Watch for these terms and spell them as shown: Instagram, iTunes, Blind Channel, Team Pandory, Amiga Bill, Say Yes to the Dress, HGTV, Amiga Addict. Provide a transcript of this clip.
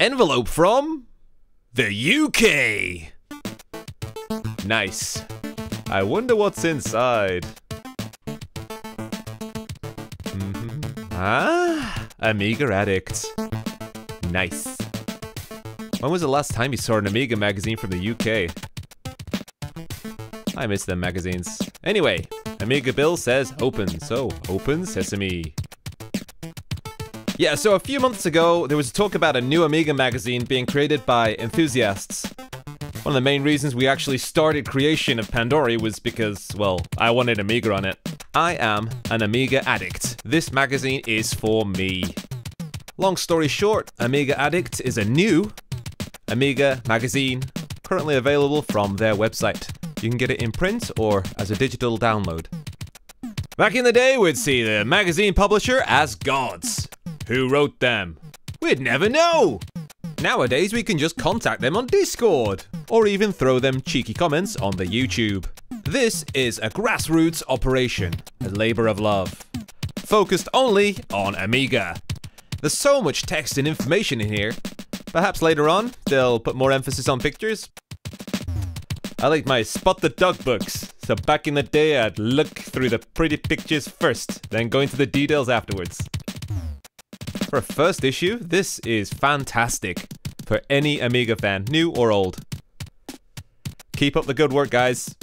Envelope from the UK. Nice. I wonder what's inside. Ah, Amiga Addict. Nice. When was the last time you saw an Amiga magazine from the UK? I miss them magazines. Anyway, Amiga Bill says open, so open sesame. Yeah, so a few months ago, there was talk about a new Amiga magazine being created by enthusiasts. One of the main reasons we actually started creation of Pandori was because, well, I wanted Amiga on it. I am an Amiga addict. This magazine is for me. Long story short, Amiga Addict is a new Amiga magazine currently available from their website. You can get it in print or as a digital download. Back in the day, we'd see the magazine publisher as gods. Who wrote them? We'd never know! Nowadays, we can just contact them on Discord, or even throw them cheeky comments on the YouTube. This is a grassroots operation, a labor of love, focused only on Amiga. There's so much text and information in here. Perhaps later on, they'll put more emphasis on pictures. I like my Spot the Dog books, so back in the day, I'd look through the pretty pictures first, then go into the details afterwards. For a first issue, this is fantastic for any Amiga fan, new or old. Keep up the good work, guys.